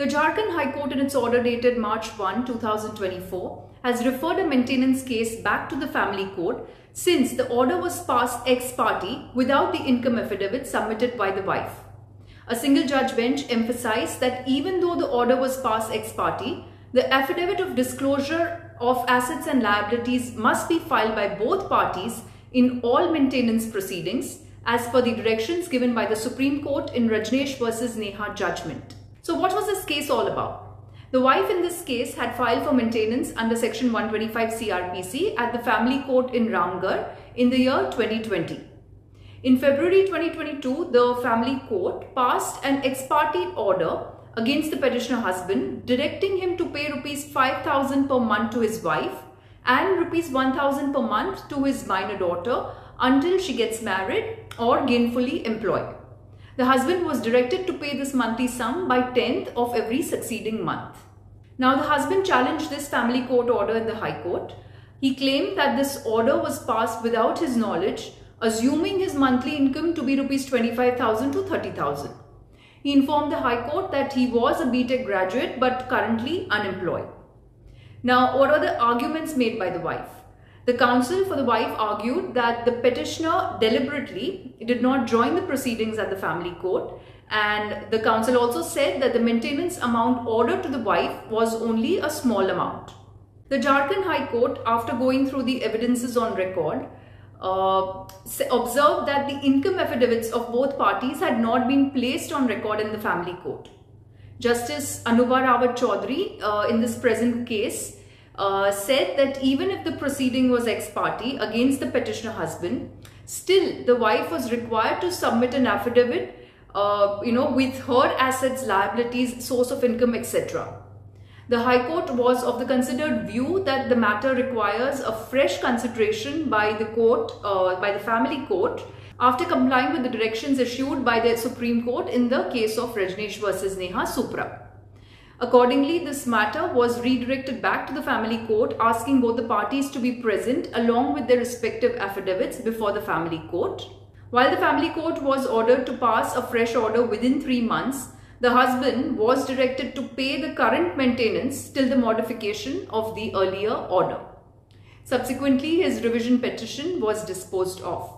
The Jharkhand High Court, in its order dated March 1, 2024, has referred a maintenance case back to the family court since the order was passed ex parte without the income affidavit submitted by the wife. A single judge bench emphasized that even though the order was passed ex parte, the affidavit of disclosure of assets and liabilities must be filed by both parties in all maintenance proceedings as per the directions given by the Supreme Court in Rajnesh v Neha judgment. So what was this case all about? The wife in this case had filed for maintenance under section 125 CRPC at the family court in Ramgarh in the year 2020. In February 2022, the family court passed an ex parte order against the petitioner husband directing him to pay Rs 5,000 per month to his wife and Rs 1,000 per month to his minor daughter until she gets married or gainfully employed. The husband was directed to pay this monthly sum by 10th of every succeeding month. Now the husband challenged this family court order in the High Court. He claimed that this order was passed without his knowledge, assuming his monthly income to be Rs 25,000 to 30,000. He informed the High Court that he was a B.Tech graduate but currently unemployed. Now, what are the arguments made by the wife? The counsel for the wife argued that the petitioner deliberately did not join the proceedings at the family court, and the counsel also said that the maintenance amount ordered to the wife was only a small amount. The Jharkhand High Court, after going through the evidences on record, observed that the income affidavits of both parties had not been placed on record in the family court. Justice Anubha Rawat Chaudhary in this present case said that even if the proceeding was ex parte against the petitioner husband, still the wife was required to submit an affidavit, with her assets, liabilities, source of income, etc. The High Court was of the considered view that the matter requires a fresh consideration by the court, by the family court, after complying with the directions issued by the Supreme Court in the case of Rajnesh v Neha Supra. Accordingly, this matter was redirected back to the family court, asking both the parties to be present along with their respective affidavits before the family court. While the family court was ordered to pass a fresh order within 3 months, the husband was directed to pay the current maintenance till the modification of the earlier order. Subsequently, his revision petition was disposed of.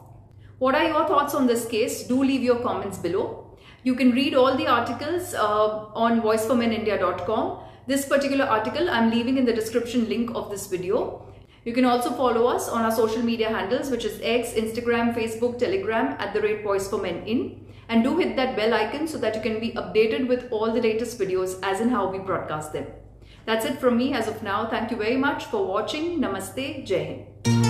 What are your thoughts on this case? Do leave your comments below. You can read all the articles on voiceformenindia.com. This particular article I'm leaving in the description link of this video. You can also follow us on our social media handles, which is X, Instagram, Facebook, Telegram @voiceformenin. And do hit that bell icon so that you can be updated with all the latest videos as in how we broadcast them. That's it from me as of now. Thank you very much for watching. Namaste. Jai Hind.